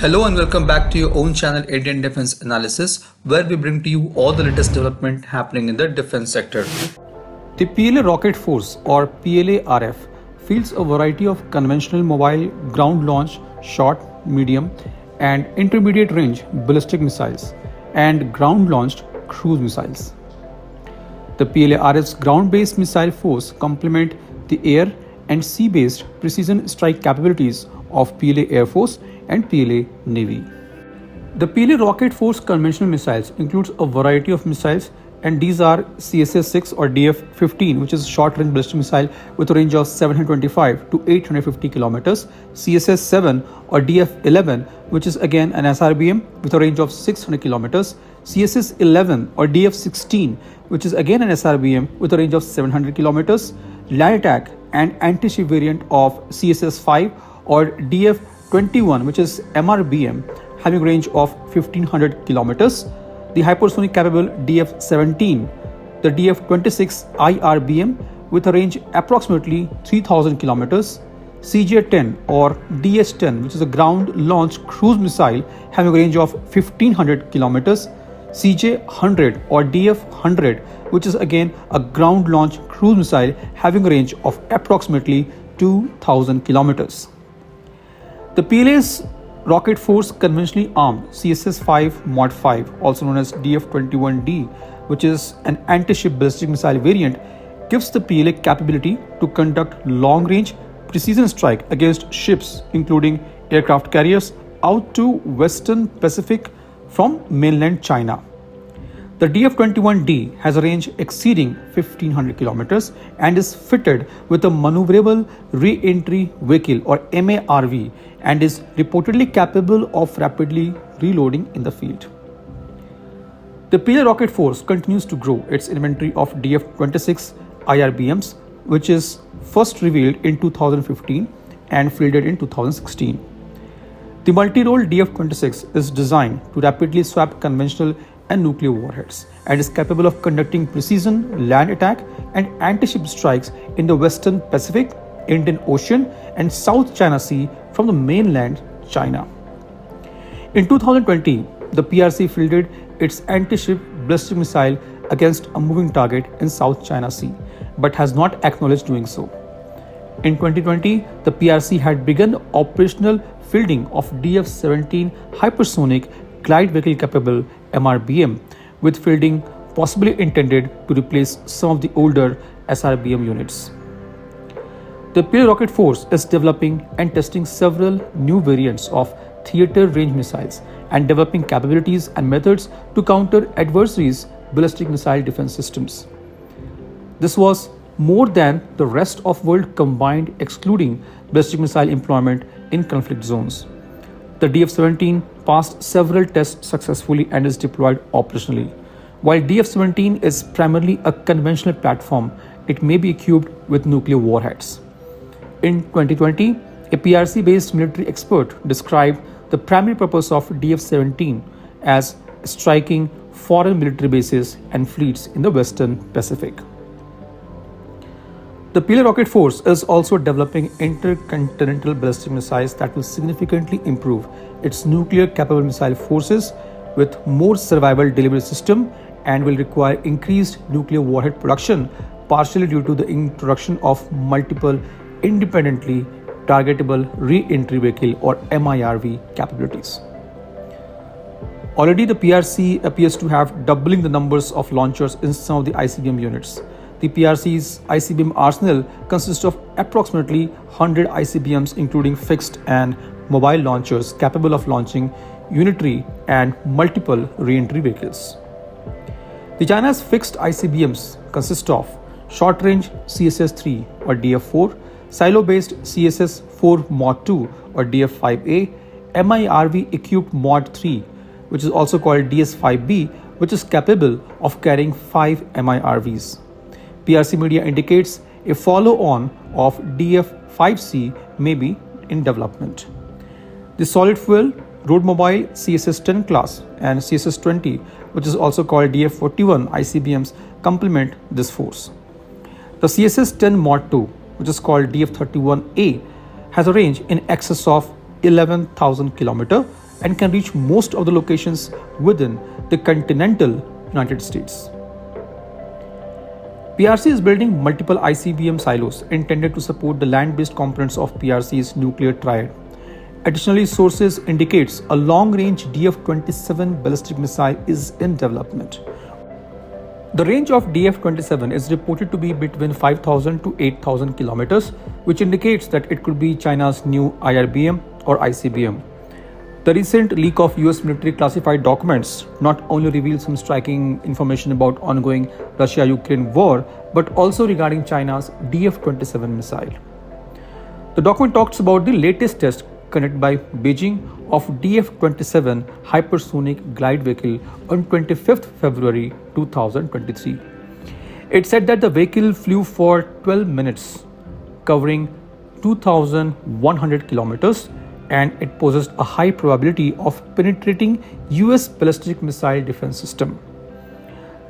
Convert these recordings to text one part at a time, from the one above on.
Hello and welcome back to your own channel Indian Defence Analysis, where we bring to you all the latest development happening in the defence sector. The PLA Rocket Force or PLA RF fields a variety of conventional mobile ground launch, short, medium and intermediate range ballistic missiles and ground launched cruise missiles. The PLA RF's ground based missile force complement the air and sea based precision strike capabilities of PLA Air Force and PLA Navy. The PLA Rocket Force conventional missiles includes a variety of missiles, and these are CSS-6 or DF-15, which is a short-range ballistic missile with a range of 725 to 850 kilometers, CSS-7 or DF-11, which is again an SRBM with a range of 600 kilometers, CSS-11 or DF-16, which is again an SRBM with a range of 700 kilometers, land attack and anti-ship variant of CSS-5 or DF-21, which is MRBM, having a range of 1500 kilometers, the hypersonic capable DF-17, the DF-26 IRBM with a range approximately 3000 kilometers, CJ-10 or DS-10, which is a ground launched cruise missile having a range of 1500 kilometers, CJ-100 or DF-100, which is again a ground launched cruise missile having a range of approximately 2000 kilometers. The PLA's Rocket Force conventionally armed CSS-5 Mod 5, also known as DF-21D, which is an anti-ship ballistic missile variant, gives the PLA capability to conduct long-range precision strike against ships, including aircraft carriers, out to Western Pacific from mainland China. The DF-21D has a range exceeding 1500 kilometers and is fitted with a maneuverable re-entry vehicle or MARV and is reportedly capable of rapidly reloading in the field. The PLA Rocket Force continues to grow its inventory of DF-26 IRBMs, which is first revealed in 2015 and fielded in 2016. The multi-role DF-26 is designed to rapidly swap conventional and nuclear warheads and is capable of conducting precision land attack and anti-ship strikes in the Western Pacific, Indian Ocean and South China Sea from the mainland China. In 2020, the PRC fielded its anti-ship ballistic missile against a moving target in South China Sea but has not acknowledged doing so. In 2020, the PRC had begun operational fielding of DF-17 hypersonic glide vehicle capable MRBM, with fielding possibly intended to replace some of the older SRBM units. The PLA Rocket Force is developing and testing several new variants of theater range missiles and developing capabilities and methods to counter adversaries' ballistic missile defense systems. This was more than the rest of world combined, excluding ballistic missile employment in conflict zones. The DF-17 passed several tests successfully and is deployed operationally. While DF-17 is primarily a conventional platform, it may be equipped with nuclear warheads. In 2020, a PRC-based military expert described the primary purpose of DF-17 as striking foreign military bases and fleets in the Western Pacific. The PLA Rocket Force is also developing intercontinental ballistic missiles that will significantly improve its nuclear-capable missile forces with more survivable delivery system and will require increased nuclear warhead production, partially due to the introduction of multiple independently targetable re-entry vehicle or MIRV capabilities. Already, the PRC appears to have doubling the numbers of launchers in some of the ICBM units. The PRC's ICBM arsenal consists of approximately 100 ICBMs, including fixed and mobile launchers capable of launching unitary and multiple re-entry vehicles. The China's fixed ICBMs consist of short-range CSS-3 or DF-4, silo-based CSS-4 Mod 2 or DF-5A, MIRV-equipped Mod 3, which is also called DS-5B, which is capable of carrying 5 MIRVs. PRC media indicates a follow-on of DF-5C may be in development. The solid fuel road mobile CSS-10 class and CSS-20, which is also called DF-41 ICBMs, complement this force. The CSS-10 Mod 2, which is called DF-31A, has a range in excess of 11,000 km and can reach most of the locations within the continental United States. PRC is building multiple ICBM silos intended to support the land-based components of PRC's nuclear triad. Additionally, sources indicates a long-range DF-27 ballistic missile is in development. The range of DF-27 is reported to be between 5,000 to 8,000 kilometers, which indicates that it could be China's new IRBM or ICBM. The recent leak of US military classified documents not only reveals some striking information about ongoing Russia-Ukraine war, but also regarding China's DF-27 missile. The document talks about the latest test conducted by Beijing of DF-27 hypersonic glide vehicle on 25th February 2023. It said that the vehicle flew for 12 minutes, covering 2,100 kilometers, and it possessed a high probability of penetrating US ballistic missile defense system.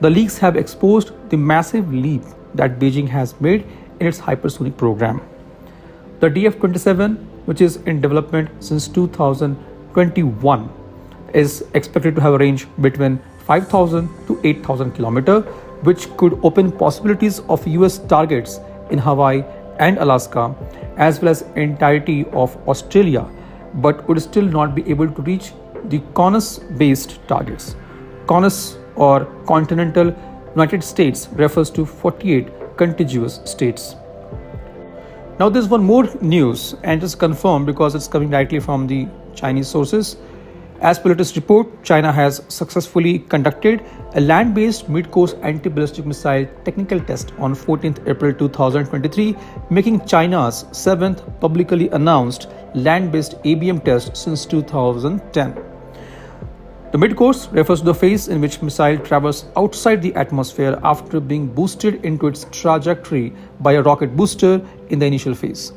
The leaks have exposed the massive leap that Beijing has made in its hypersonic program. The DF-27, which is in development since 2021, is expected to have a range between 5,000 to 8,000 km, which could open possibilities of US targets in Hawaii and Alaska, as well as entirety of Australia, but would still not be able to reach the CONUS-based targets. CONUS or Continental United States refers to 48 contiguous states. Now there's one more news, and it's confirmed because it's coming directly from the Chinese sources. As per latest report, China has successfully conducted a land-based mid-course anti-ballistic missile technical test on 14th April 2023, making China's 7th publicly announced land-based ABM test since 2010. The mid-course refers to the phase in which missile travels outside the atmosphere after being boosted into its trajectory by a rocket booster in the initial phase.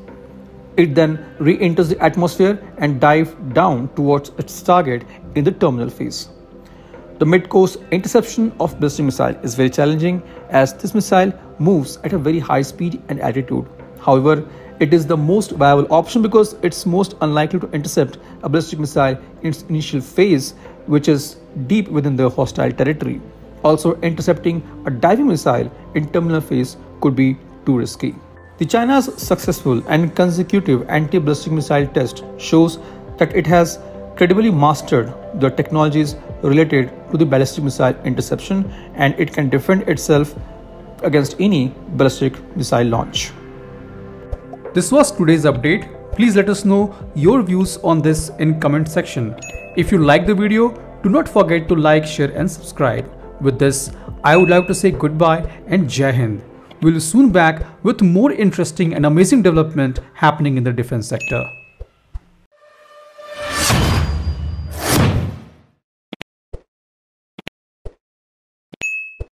It then re-enters the atmosphere and dives down towards its target in the terminal phase. The mid-course interception of ballistic missile is very challenging, as this missile moves at a very high speed and altitude. However, it is the most viable option because it's most unlikely to intercept a ballistic missile in its initial phase, which is deep within the hostile territory. Also, intercepting a diving missile in terminal phase could be too risky. The China's successful and consecutive anti-ballistic missile test shows that it has credibly mastered the technologies related to the ballistic missile interception, and it can defend itself against any ballistic missile launch. This was today's update. Please let us know your views on this in comment section. If you like the video, do not forget to like, share and subscribe. With this, I would like to say goodbye and Jai Hind. We'll soon back with more interesting and amazing development happening in the defense sector.